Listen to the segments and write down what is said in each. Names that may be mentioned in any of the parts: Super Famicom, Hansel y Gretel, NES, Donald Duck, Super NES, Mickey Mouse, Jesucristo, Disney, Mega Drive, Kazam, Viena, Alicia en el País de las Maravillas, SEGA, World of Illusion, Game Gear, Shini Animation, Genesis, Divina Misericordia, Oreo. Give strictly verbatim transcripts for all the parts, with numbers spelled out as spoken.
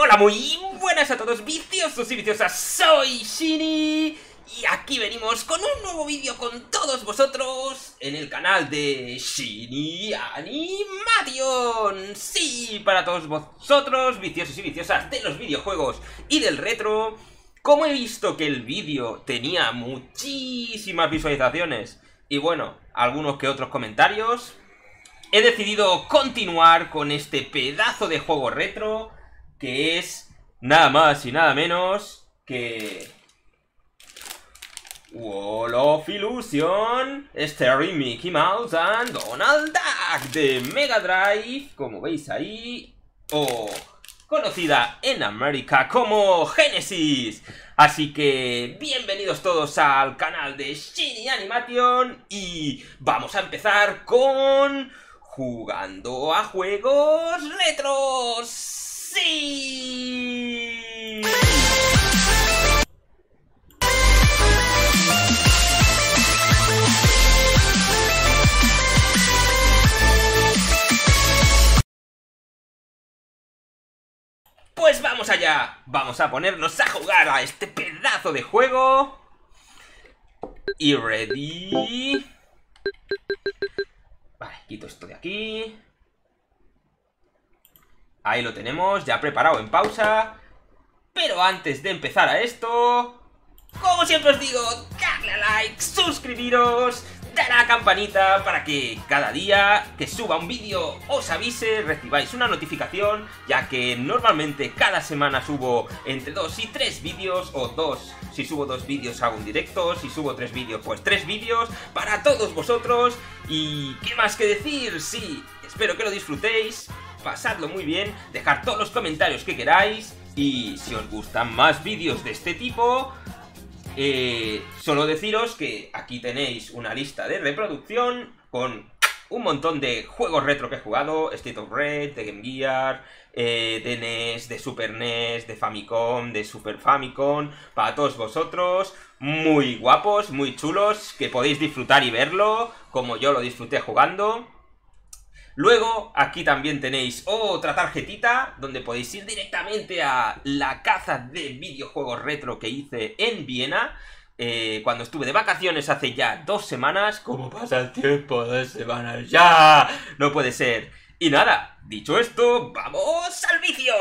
Hola, muy buenas a todos, viciosos y viciosas, soy Shini y aquí venimos con un nuevo vídeo con todos vosotros en el canal de Shini Animation. Sí, para todos vosotros, viciosos y viciosas de los videojuegos y del retro. Como he visto que el vídeo tenía muchísimas visualizaciones y bueno, algunos que otros comentarios, he decidido continuar con este pedazo de juego retro, que es nada más y nada menos que World of Illusion, starring Mickey Mouse and Donald Duck, de Mega Drive, como veis ahí, o conocida en América como Genesis. Así que bienvenidos todos al canal de Shini Animation y vamos a empezar con jugando a juegos retros. ¡Sí! Pues vamos allá, vamos a ponernos a jugar a este pedazo de juego. Y ready. Vale, quito esto de aquí. Ahí lo tenemos, ya preparado en pausa. Pero antes de empezar a esto, como siempre os digo, dadle a like, suscribiros, dar a la campanita para que cada día que suba un vídeo os avise, recibáis una notificación, ya que normalmente cada semana subo entre dos y tres vídeos, o dos, si subo dos vídeos hago un directo, si subo tres vídeos pues tres vídeos, para todos vosotros. Y qué más que decir, sí, espero que lo disfrutéis, pasadlo muy bien, dejad todos los comentarios que queráis y si os gustan más vídeos de este tipo, eh, solo deciros que aquí tenéis una lista de reproducción con un montón de juegos retro que he jugado, State of Red, de Game Gear, eh, de N E S, de Super N E S, de Famicom, de Super Famicom, para todos vosotros, muy guapos, muy chulos, que podéis disfrutar y verlo como yo lo disfruté jugando. Luego, aquí también tenéis otra tarjetita donde podéis ir directamente a la caza de videojuegos retro que hice en Viena, eh, cuando estuve de vacaciones hace ya dos semanas. ¿Cómo pasa el tiempo? Dos semanas ya. No puede ser. Y nada, dicho esto, ¡vamos al vicio!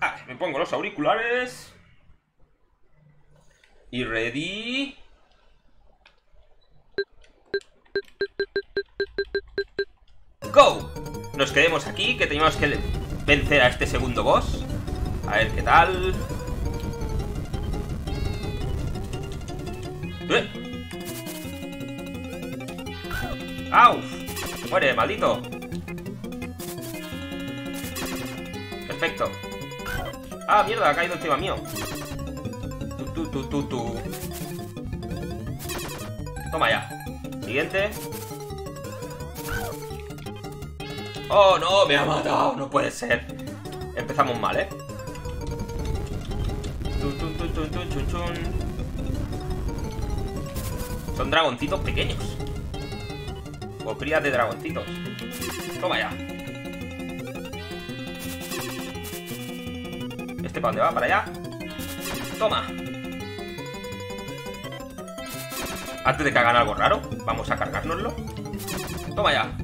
Ah, me pongo los auriculares. Y ready. ¡Go! Nos quedemos aquí, que teníamos que vencer a este segundo boss. A ver qué tal. ¡Eh! ¡Au! ¡Muere, maldito! Perfecto. ¡Ah, mierda! Ha caído encima mío. ¡Tú, tú, tú, tú! Toma ya. Siguiente. ¡Oh, no! ¡Me ha matado! ¡No puede ser! Empezamos mal, ¿eh? Son dragoncitos pequeños. O crías de dragoncitos. ¡Toma ya! ¿Este para dónde va? ¿Para allá? ¡Toma! Antes de que hagan algo raro, vamos a cargárnoslo. ¡Toma ya!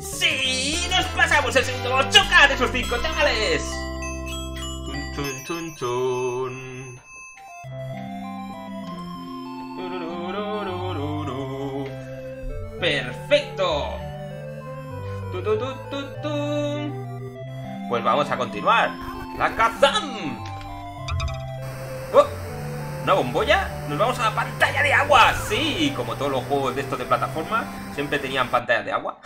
¡Sí! ¡Nos pasamos el segundo boss! ¡Chocad esos cinco chavales! ¡Tun, tun, tun, tun! ¡Perfecto! ¡Tun, tun, tun, tun! Pues vamos a continuar. ¡La cazam! ¡Oh! ¿Una bombolla? ¡Nos vamos a la pantalla de agua! ¡Sí! Como todos los juegos de estos de plataforma, siempre tenían pantallas de agua.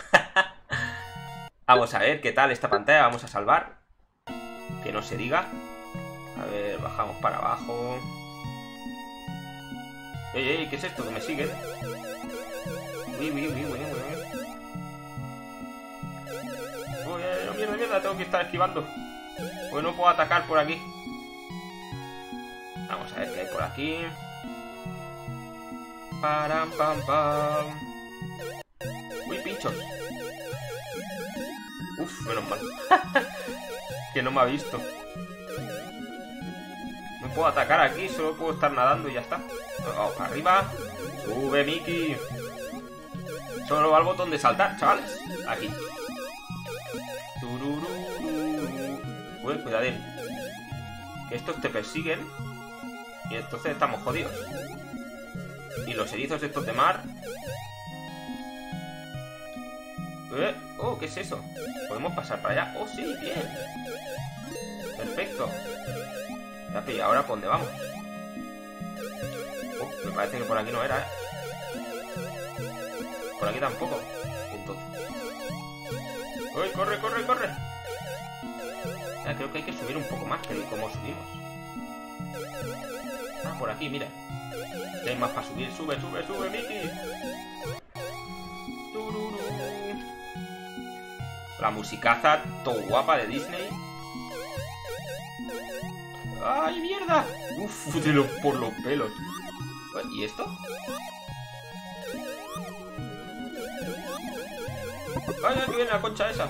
Vamos a ver qué tal esta pantalla, vamos a salvar. Que no se diga. A ver, bajamos para abajo. Ey, ey, ¿qué es esto? Que me sigue. Uy, uy, uy, uy, uy. Uy, no, mierda, mierda, tengo que estar esquivando. Pues no puedo atacar por aquí. Vamos a ver qué hay por aquí. Param, pam, pam. hecho. Uf, menos mal. Que no me ha visto. No puedo atacar aquí, solo puedo estar nadando y ya está. Oh, arriba. Sube, Mickey. Solo va al botón de saltar, chavales. Aquí. Uy, cuidadín. Que estos te persiguen. Y entonces estamos jodidos. Y los erizos estos de mar. ¿Eh? Oh, ¿qué es eso? ¿Podemos pasar para allá? Oh, sí, bien. Perfecto. ¿Y ahora por dónde vamos? Oh, me parece que por aquí no era, ¿eh? Por aquí tampoco. Entonces... ¡Uy, corre, corre, corre! Ya, creo que hay que subir un poco más, pero ¿cómo subimos? Ah, por aquí, mira. Ya hay más para subir. ¡Sube, sube, sube, Mickey! La musicaza todo guapa de Disney. ¡Ay, mierda! Uf, de los, por los pelos. ¿Y esto? ¡Ay, que viene la concha esa!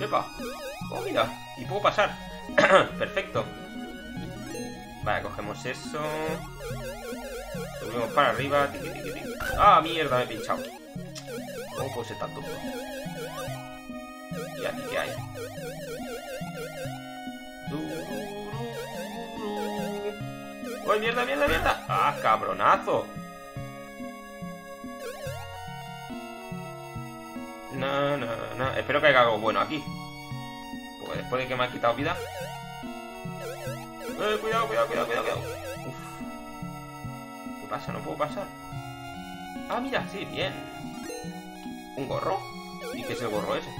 ¡Epa! ¡Oh, mira! Y puedo pasar. Perfecto. Vale, cogemos eso. Subimos para arriba. Tiki, tiki, tiki. ¡Ah, mierda! Me he pinchado. ¿Cómo puedo ser tan tonto? ¿Y aquí qué hay? ¡Uy, mierda, mierda, mierda! ¡Ah, cabronazo! No, no, no. Espero que haya algo bueno aquí. Pues después de que me han quitado vida. Eh, cuidado, cuidado, cuidado, cuidado, cuidado. Uf. ¿Qué pasa? No puedo pasar. Ah, mira, sí, bien. Un gorro. ¿Y qué es el gorro ese?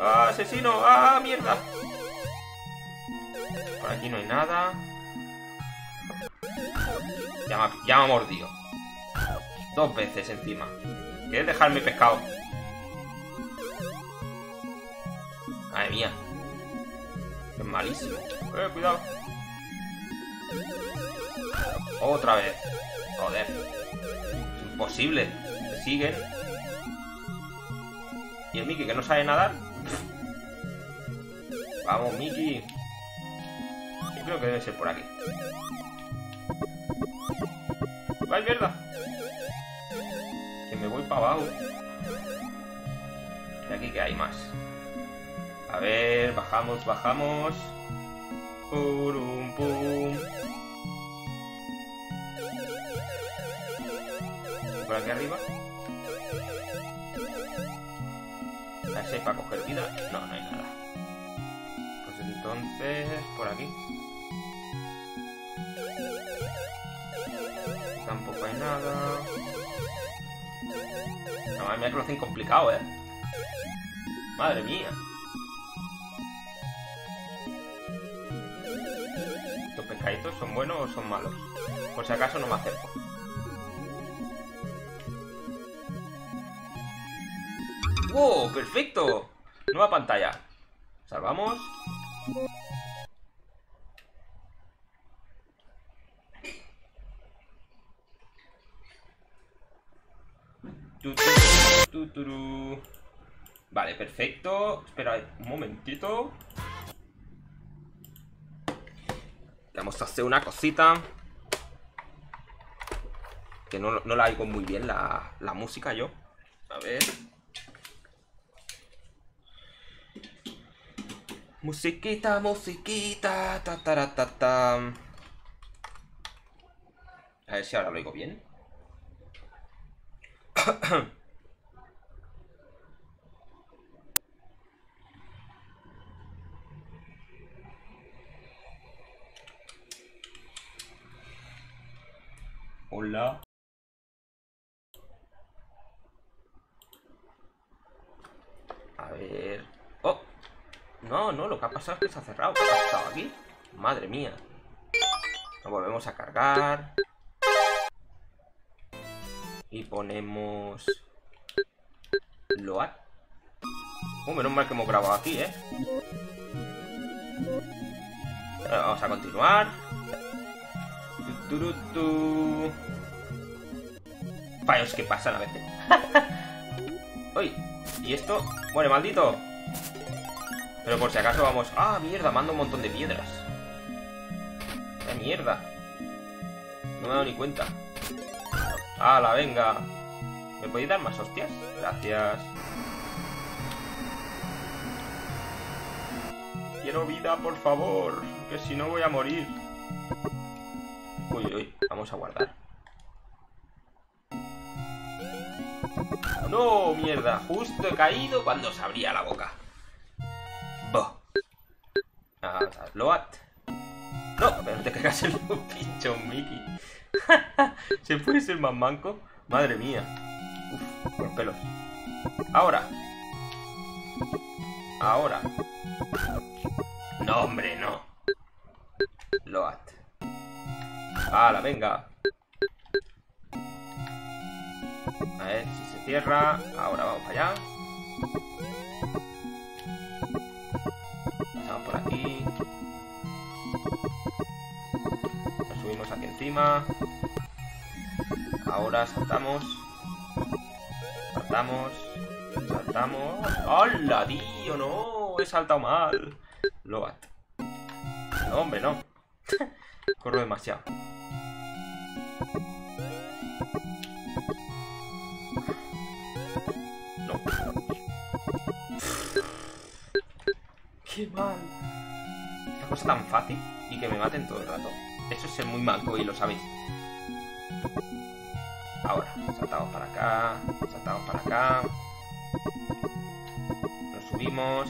¡Ah, asesino! ¡Ah, mierda! Por aquí no hay nada. Ya me, ya me ha mordido. Dos veces encima. ¿Quieres dejar mi pescado? Madre mía. Es malísimo. Eh, cuidado. Otra vez. Joder. Es imposible. Te siguen. ¿Y el Mickey que no sabe nadar? Vamos, Mickey. Yo creo que debe ser por aquí. ¡Ay, mierda! Que me voy para abajo. Y aquí que hay más. A ver, bajamos, bajamos. Purum, pum. Por aquí arriba. A ver si hay para coger vida. No, no hay nada. Pues entonces, por aquí. Tampoco hay nada. No, madre mía, que lo hacen complicado, ¿eh? Madre mía. ¿Estos pescaditos son buenos o son malos? Por si acaso no me acerco. ¡Wow! ¡Perfecto! Nueva pantalla. Salvamos. Vale, perfecto. Espera un momentito. Vamos a hacer una cosita. Que no, no la oigo muy bien la, la música yo. A ver. Musiquita, musiquita. Ta, ta, ta, ta. A ver si ahora lo oigo bien. Hola. A ver... ¡Oh! No, no, lo que ha pasado es que se ha cerrado. ¿Qué ha pasado aquí? ¡Madre mía! Lo volvemos a cargar. Y ponemos... Load. Oh, menos mal que hemos grabado aquí, ¿eh? Vamos a continuar. Fallos que pasan a veces. Uy, y esto... Muere, maldito. Pero por si acaso vamos... Ah, mierda, mando un montón de piedras. ¡Qué mierda! No me he dado ni cuenta. ¡Hala, venga! ¿Me podéis dar más hostias? Gracias. Quiero vida, por favor, que si no voy a morir. Uy, uy, vamos a guardar. No, mierda, justo he caído cuando se abría la boca. Bo. Ah, loat. No, pero no te cagas en un pincho, Mickey. ¿Se puede ser más manco? Madre mía. Uf, por pelos. Ahora. Ahora. No, hombre, no. Loat. ¡Hala, venga! A ver si se cierra. Ahora vamos para allá. Pasamos por aquí. Nos subimos aquí encima. Ahora saltamos. Saltamos. Saltamos. ¡Hala, tío! ¡No! He saltado mal. Loat. No, hombre, no. Corro demasiado. No. ¡Qué mal! Esta cosa tan fácil y que me maten todo el rato. Eso es ser muy manco y lo sabéis. Ahora, saltamos para acá, saltamos para acá. Nos subimos.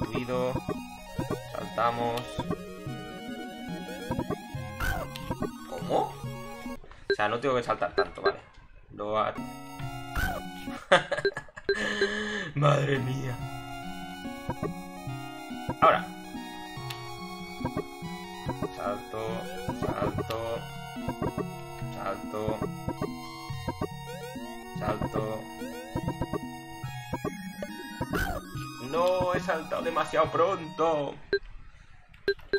Subido. Saltamos. ¿Cómo? O sea, no tengo que saltar tanto, vale. Loat. Madre mía. Ahora. Salto, salto, salto, salto. No, he saltado demasiado pronto.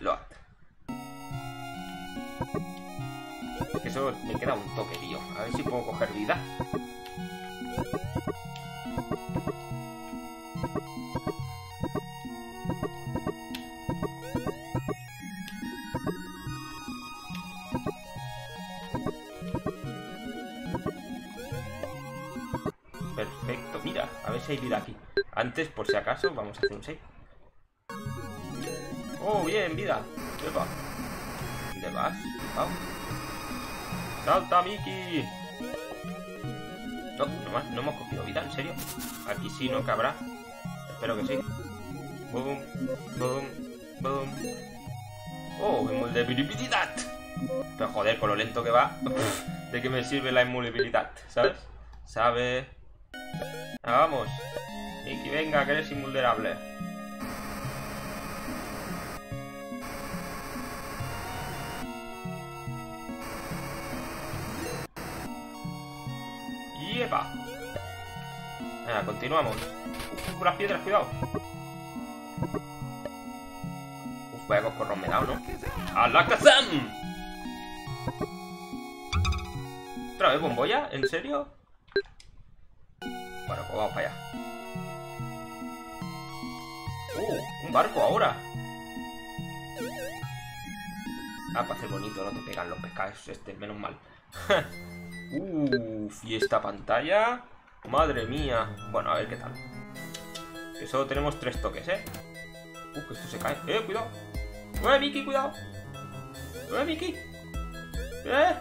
Loat. Eso me queda un toque, tío. A ver si puedo coger vida. Perfecto, mira. A ver si hay vida aquí. Antes, por si acaso, vamos a hacer un save. Oh, bien, vida. Epa. ¿Dónde vas? Vamos. ¡Salta, Mickey! No, nomás, no hemos cogido vida, ¿en serio? Aquí sí, ¿no? Cabrá. Espero que sí. Boom, boom, boom. ¡Oh, emulabilidad! Pero joder, con lo lento que va. Pff, ¿de qué me sirve la emulabilidad? ¿Sabes? ¿Sabe? Ah, vamos. Mickey, venga, que eres invulnerable. ¡Yepa! Venga, continuamos. Uf, las piedras, cuidado. Uf, vaya coscorrón me he dado, ¿no? ¡A la Kazam! ¿Otra vez bombolla? ¿En serio? Bueno, pues vamos para allá. ¡Uh! ¡Un barco ahora! Ah, para hacer bonito, no te pegan los pescados este, menos mal. Uff, y esta pantalla. Madre mía. Bueno, a ver qué tal. Que solo tenemos tres toques, eh. Uff, que esto se cae. Eh, cuidado. Eh, Mickey, cuidado. Eh, Mickey. Eh.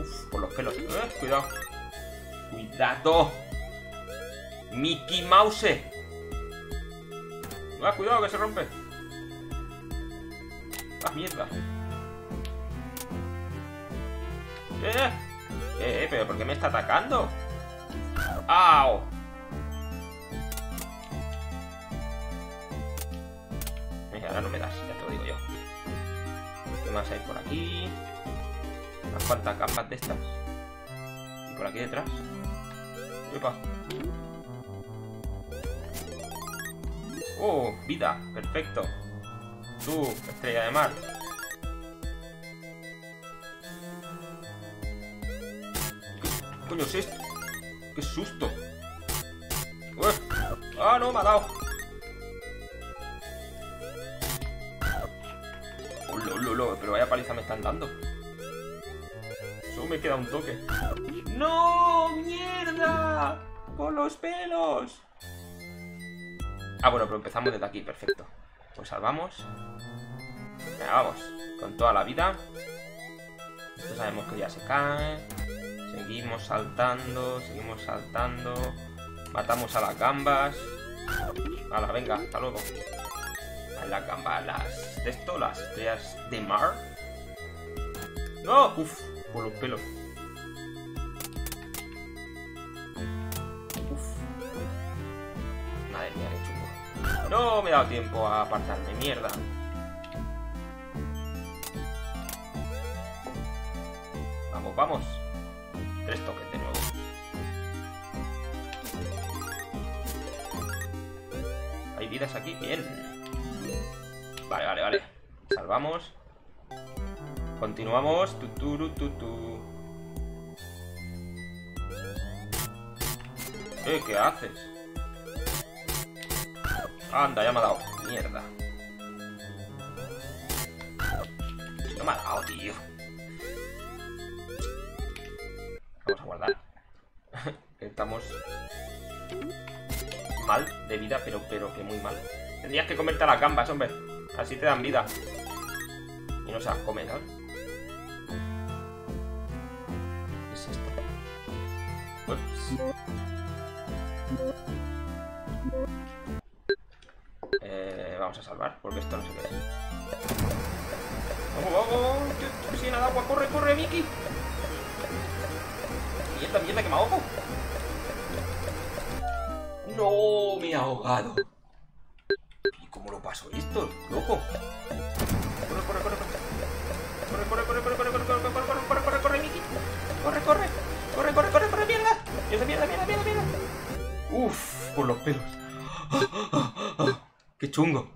Uff, por los pelos. Eh, cuidado. Cuidado. Mickey Mouse. Ah, cuidado, que se rompe. Ah, mierda. Eh, eh, pero ¿por qué me está atacando? ¡Au! Eh, ahora no me das, ya te lo digo yo. ¿Qué más hay por aquí? Unas cuantas capas de estas. Y por aquí detrás. ¡Epa! ¡Oh! ¡Vida! ¡Perfecto! ¡Tú, estrella de mar! ¿Qué coño es esto? ¡Qué susto! ¡Uf! ¡Ah, no! ¡Me ha dado! ¡Oh, lo, lo, lo! Pero vaya paliza me están dando. Solo me queda un toque. ¡No! ¡Mierda! ¡Por los pelos! Ah, bueno, pero empezamos desde aquí, perfecto. Pues salvamos. Venga, vamos. Con toda la vida. Esto sabemos que ya se cae. Seguimos saltando, seguimos saltando. Matamos a las gambas. Hala, venga, hasta luego. A las gambas, las de esto, las estrellas de mar. ¡No! ¡Uf! Por los pelos. Uf. Madre mía, qué chungo. No me he dado tiempo a apartarme, mierda. Vamos, vamos. Tres toques de nuevo. Hay vidas aquí, bien. Vale, vale, vale. Salvamos. Continuamos. Tu, tu, tu, tu, tu. Eh, ¿qué haces? Anda, ya me ha dado. Mierda. No me ha dado, tío. Vamos a guardar. Estamos mal de vida, pero, pero que muy mal. Tendrías que comerte a las gambas, hombre. Así te dan vida. Y no se las comen, ¿sabes? ¿Qué es esto? Ups. Eh, vamos a salvar, porque esto no se queda. ¡Vamos, vamos! ¡Que estoy llena de agua! ¡Corre, corre, Mickey! ¡Mierda, mierda, que me ahogo! ¡No! ¡Me he ahogado! ¿Y cómo lo paso esto, loco? ¡Corre, corre, corre! ¡Corre, corre, corre, corre, corre, corre, corre, corre, corre, corre, corre, corre, Mickey! ¡Corre, corre! ¡Corre, corre, corre, corre, mierda! ¡Mierda, mierda, mierda, mierda, mierda! ¡Uf! Por los pelos. ¡Qué chungo!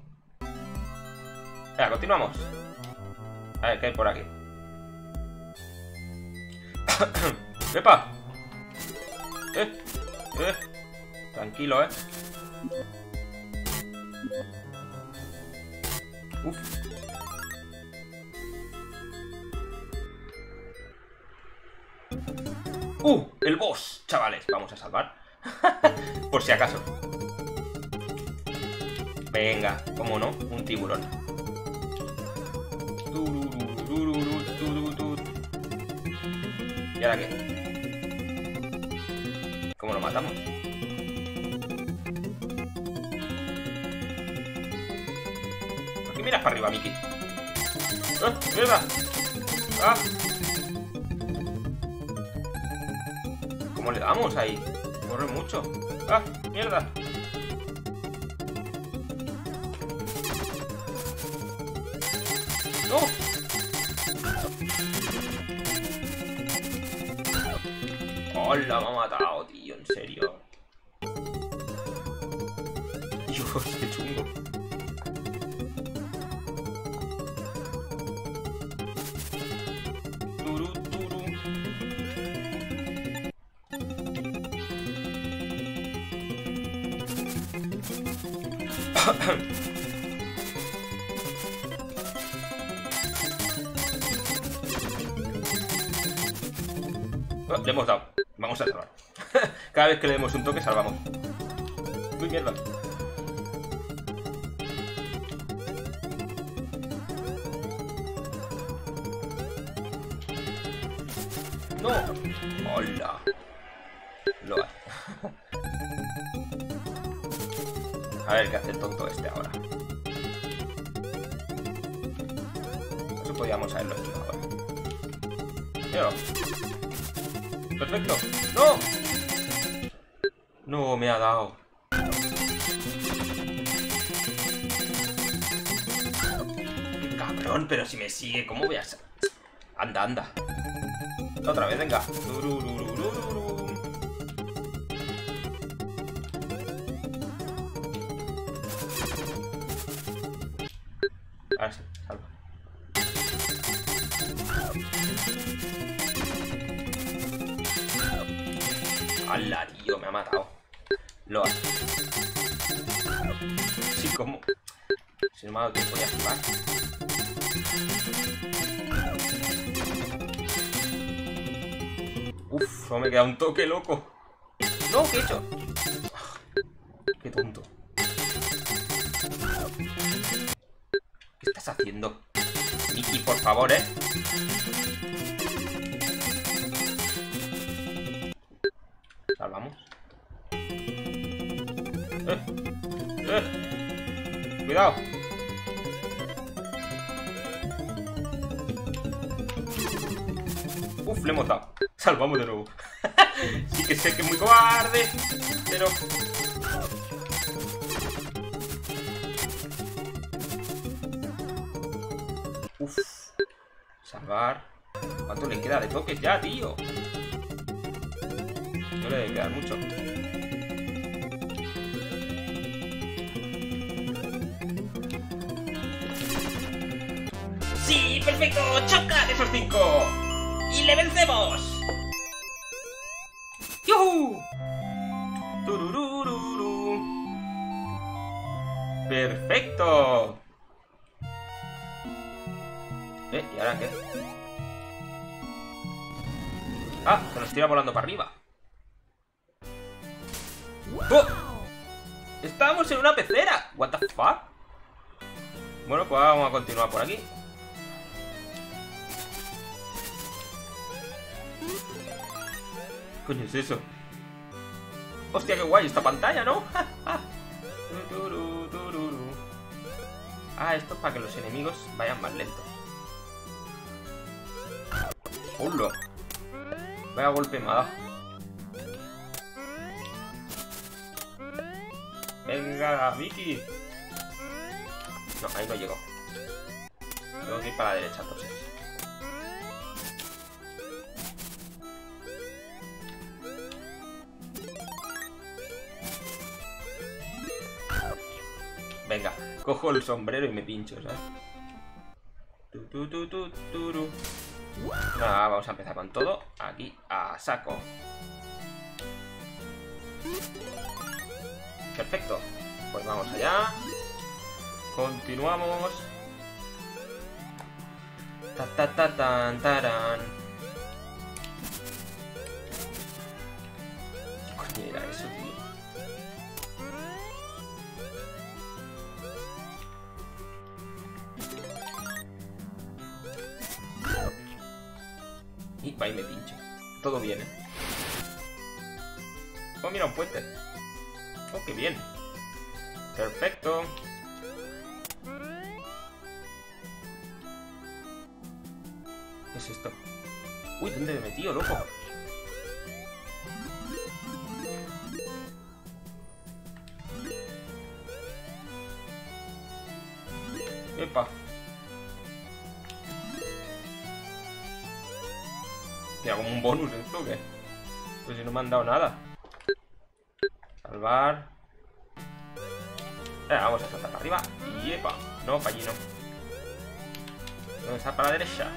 Venga, continuamos. A ver, ¿qué hay por aquí? ¡Epa! ¡Eh! ¡Eh! Tranquilo, ¿eh? ¡Uf! ¡Uh! ¡El boss! Chavales, vamos a salvar. Por si acaso. Venga, cómo no, un tiburón. ¿Y ahora qué? ¿Cómo lo matamos? ¿Por qué miras para arriba, Mickey? ¡Ah! ¡Mierda! ¡Ah! ¿Cómo le damos ahí? Corre mucho. ¡Ah! ¡Mierda! ¡No! ¡Hola! Me ha matado, tío, en serio. Dios, qué chungo. Turu, turu. Le hemos dado. Vamos a salvar. Cada vez que le demos un toque, salvamos. Uy, mierda. ¡No! ¡Hola! Lo hay. A ver qué hace el tonto este ahora. Eso podíamos haberlo hecho ahora. Míralo. Perfecto. ¡No! No, me ha dado. Cabrón, pero si me sigue, ¿cómo voy a ser? Anda, anda. Otra vez, venga. A ver si salva. ¡Hala, tío! Me ha matado. Lo hace. Sí, ¿cómo? Si no me ha dado tiempo de activar. Uf, no me queda un toque, loco. ¡No! ¿Qué he hecho? ¡Qué tonto! ¿Qué estás haciendo? Mickey, por favor, ¿eh? Salvamos. ¡Eh! ¡Eh! ¡Cuidado! Uf, le hemos dado. Salvamos de nuevo. Sí que sé que es muy cobarde, pero... Uf. Salvar. ¿Cuánto le queda de toques ya, tío? No le debe quedar mucho. ¡Sí! ¡Perfecto! ¡Choca de esos cinco! ¡Y le vencemos! ¡Yuhu! ¡Tururururu! ¡Perfecto! ¿Eh? ¿Y ahora qué? ¡Ah! Se nos tira volando para arriba. ¡Oh! ¡Estábamos en una pecera! ¿What the fuck? Bueno, pues vamos a continuar por aquí. ¿Qué coño es eso? ¡Hostia, qué guay esta pantalla!, ¿no? Ah, esto es para que los enemigos vayan más lentos. ¡Hola! Vaya golpe me ha dado. ¡Venga, Mickey! No, ahí no llegó. Tengo que ir para la derecha, entonces. Venga, cojo el sombrero y me pincho, ¿sabes? Tu, tu, tu, tu, tu, tu. Ah, vamos a empezar con todo. Aquí, a saco. Perfecto, pues vamos allá. Continuamos. Ta ta ta tan taran. ¿Qué coño era eso, tío? Y va y me pincho. Todo bien, ¿eh? Oh, mira, un puente. Oh, qué bien. Perfecto. ¿Qué es esto? Uy, ¿dónde me he metido, loco? Epa. Mira, como un bonus esto, ¿o qué? Pues si no me han dado nada. Salvar. Ahora vamos a saltar para arriba. Y epa. No, para allí no. Vamos a estar para la derecha.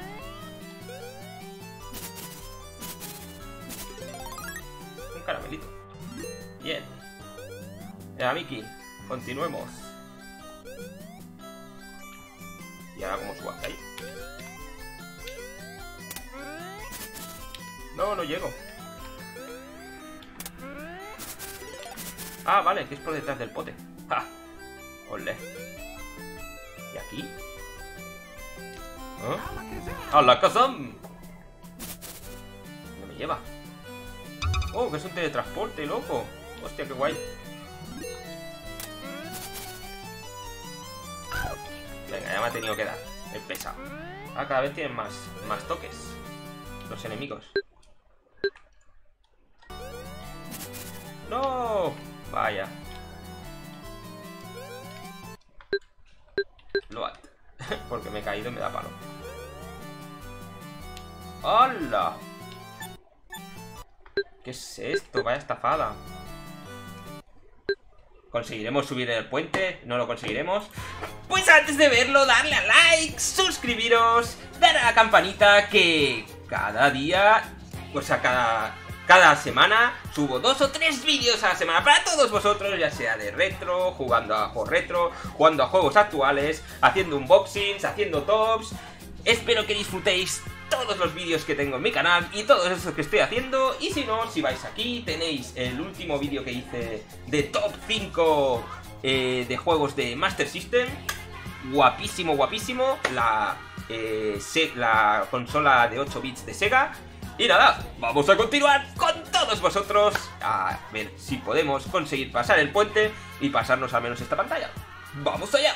Un caramelito. Bien. Ya, Mickey. Continuemos. Y ahora como subo hasta ahí. No, no llego. Ah, vale, que es por detrás del pote. ¡Ja! ¡Olé! ¿Y aquí? ¿Ah? ¡A la casa! ¿Dónde me lleva? ¡Oh, que es un teletransporte, loco! ¡Hostia, qué guay! Venga, ya me ha tenido que dar. El pesado. Ah, cada vez tienen más, más toques. Los enemigos. ¡No! Vaya. Loat. Porque me he caído y me da palo. ¡Hala! ¿Qué es esto? Vaya estafada. ¿Conseguiremos subir el puente? ¿No lo conseguiremos? Pues antes de verlo, darle a like, suscribiros, dar a la campanita, que cada día, o sea, cada... Cada semana subo dos o tres vídeos a la semana para todos vosotros, ya sea de retro, jugando a juegos retro, jugando a juegos actuales, haciendo unboxings, haciendo tops. Espero que disfrutéis todos los vídeos que tengo en mi canal y todos esos que estoy haciendo. Y si no, si vais aquí, tenéis el último vídeo que hice de top cinco eh, de juegos de Master System. Guapísimo, guapísimo. La, eh, se, la consola de ocho bits de SEGA. Y nada, vamos a continuar con todos vosotros a ver si podemos conseguir pasar el puente y pasarnos al menos esta pantalla. ¡Vamos allá!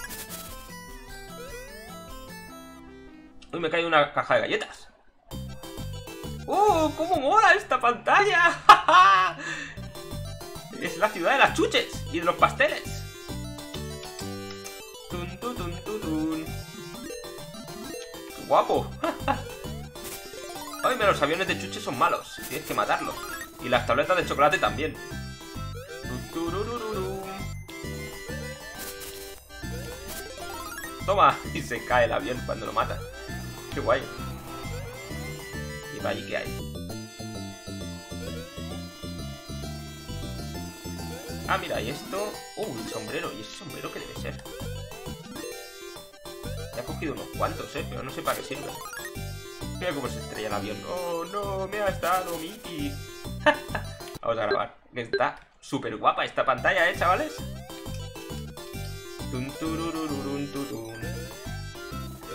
Uy, me cae una caja de galletas. ¡Oh, cómo mola esta pantalla! Es la ciudad de las chuches y de los pasteles. Tun, tun, tun, tun, tun. ¡Qué guapo! Ay, pero los aviones de chuches son malos. Tienes que matarlos. Y las tabletas de chocolate también. Toma. Y se cae el avión cuando lo mata. Qué guay. ¿Y para allí qué hay? Ah, mira, y esto... Uh, el sombrero. ¿Y ese sombrero qué debe ser? He cogido unos cuantos, eh, pero no sé para qué sirve. Mira cómo se estrella el avión. ¡Oh, no! ¡Me ha estado Mickey! Vamos a grabar. Que está súper guapa esta pantalla, ¿eh, chavales?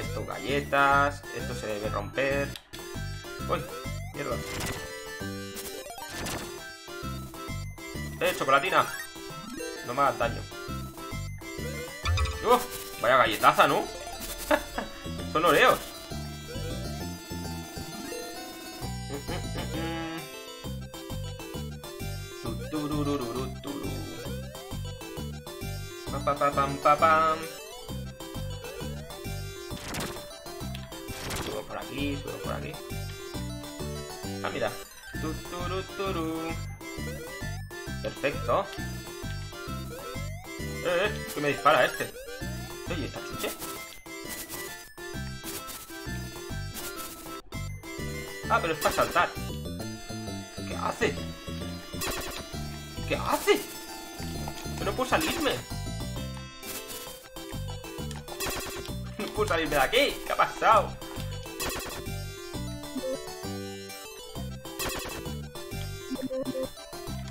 Esto, galletas. Esto se debe romper. ¡Uy! ¡Mierda! ¡Eh, chocolatina! No me hagas daño. ¡Uf! Vaya galletaza, ¿no? Son Oreos. Pa, pa, pam, pa, pam. Subo por aquí, subo por aquí. Ah, mira. Tu, tu, ru, tu, ru. Perfecto. Eh, eh, que me dispara este. Oye, ¿esta chuche? Ah, pero es para saltar. ¿Qué hace? ¿Qué hace? Yo no puedo salirme. Salirme de aquí, ¿qué ha pasado?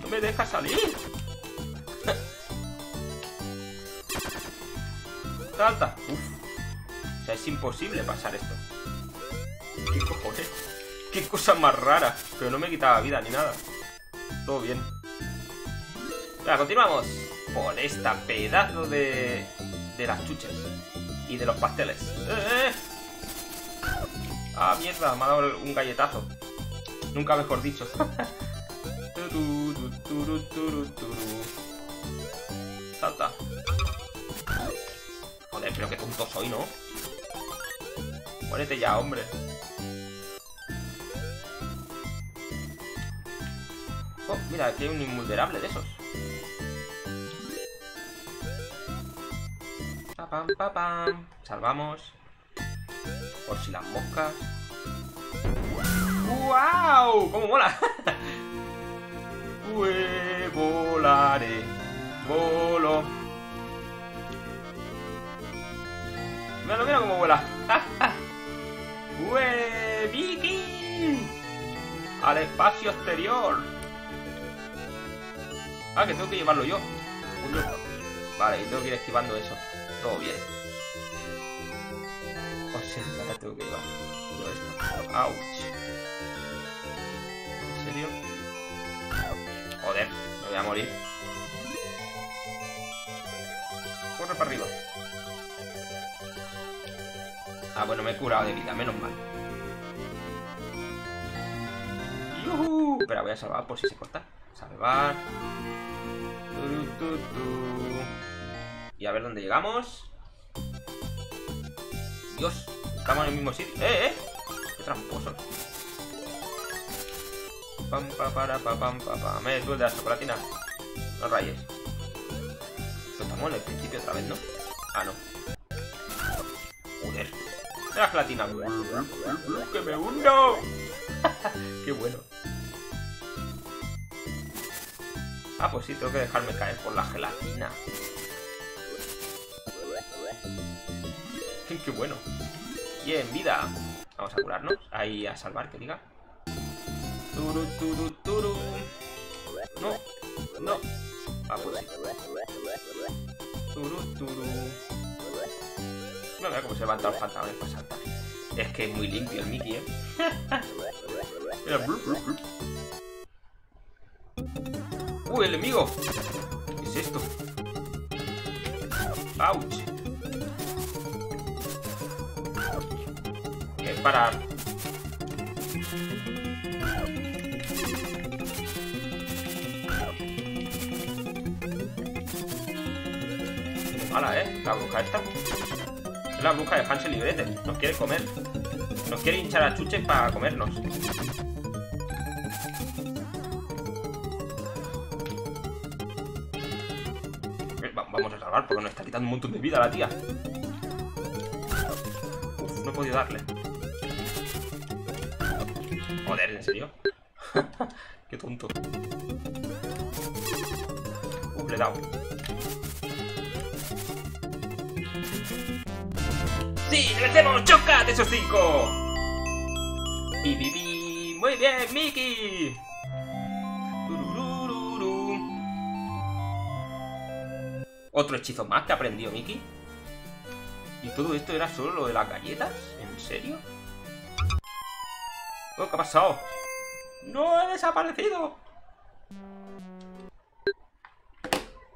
No me deja salir. Salta. Uf. O sea, es imposible pasar esto. ¿Qué cojones? Qué cosa más rara. Pero no me quitaba vida ni nada. Todo bien. Venga, continuamos. Por esta pedazo de... de las chuches. Y de los pasteles. ¡Eh, eh! Ah, mierda, me ha dado un galletazo. Nunca mejor dicho. Salta. Joder, pero qué tonto soy, ¿no? Muérete ya, hombre. Oh, mira, aquí hay un invulnerable de esos. Pam, pam, pam. Salvamos. Por si las moscas. ¡Wow! ¡Cómo mola! Ué, volaré. Volo. Mira, mira cómo vuela. ¡Ué, Vicky! Al espacio exterior. Ah, que tengo que llevarlo yo. Vale, y tengo que ir esquivando eso. Todo bien. O sea, ahora tengo que llevar todo esto. ¡Auch! ¿En serio? Joder, me voy a morir. corre para arriba. Ah, bueno, me he curado de vida, menos mal. ¡Yuhu! Espera, voy a salvar por si se corta. Salvar. Tu, tu, tu. Y a ver dónde llegamos. Dios, estamos en el mismo sitio. ¡Eh, eh! ¡Qué tramposo! Pam, pa, para, pa, pam, pa, pa. Me duele la chocolatina. No rayes. Estamos en el principio otra vez, ¿no? Ah, no. Joder. La platina. ¡Que me hundo! ¡Qué bueno! Ah, pues sí, tengo que dejarme caer por la gelatina. ¡Qué bueno! ¡Bien, vida! Vamos a curarnos. Ahí a salvar, que diga. Turu, turu, turu. No, no. Ah, pues sí. Turu, turu. No veo cómo se levanta el fantasma para saltar. Es que es muy limpio el Mickey, ¿eh? Mira, blu, blu, blu. ¡Uy, el enemigo! ¿Qué es esto? ¡Auch! Es para... Mala, ¿eh? La bruja esta. Es la bruja de Hansel y Gretel. Nos quiere comer. Nos quiere hinchar a chuches para comernos. Vamos a salvar porque nos está quitando un montón de vida la tía. Uf, no he podido darle. Joder, ¿en serio? Qué tonto. Uf, le he dado. ¡Sí! ¡Le hacemos! ¡Choca de esos cinco! ¡Y viví! ¡Muy bien, Mickey! ¿Otro hechizo más que aprendió Mickey? ¿Y todo esto era solo lo de las galletas? ¿En serio? Oh, ¿qué ha pasado? ¡No he desaparecido!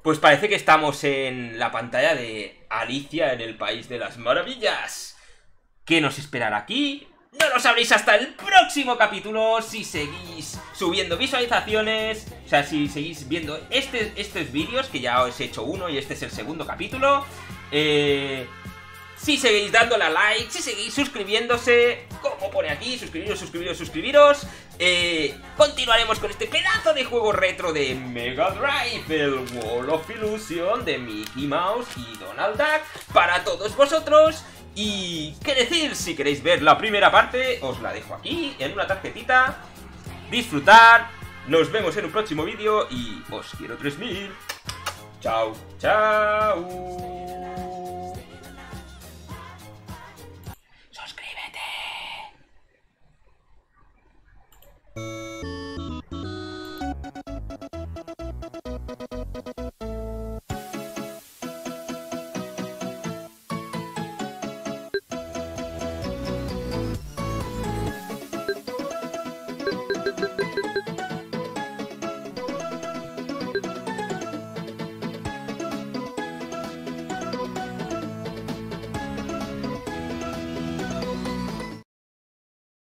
Pues parece que estamos en la pantalla de Alicia en el País de las Maravillas. ¿Qué nos esperará aquí? No lo sabréis hasta el próximo capítulo si seguís subiendo visualizaciones. O sea, si seguís viendo este, estos vídeos, que ya os he hecho uno y este es el segundo capítulo. Eh, si seguís dándole a like, si seguís suscribiéndose, como pone aquí, suscribiros, suscribiros, suscribiros. Eh, continuaremos con este pedazo de juego retro de Mega Drive, el World of Illusion de Mickey Mouse y Donald Duck para todos vosotros. Y qué decir, si queréis ver la primera parte, os la dejo aquí, en una tarjetita. Disfrutar, nos vemos en un próximo vídeo y os quiero tres mil. Chao, chao.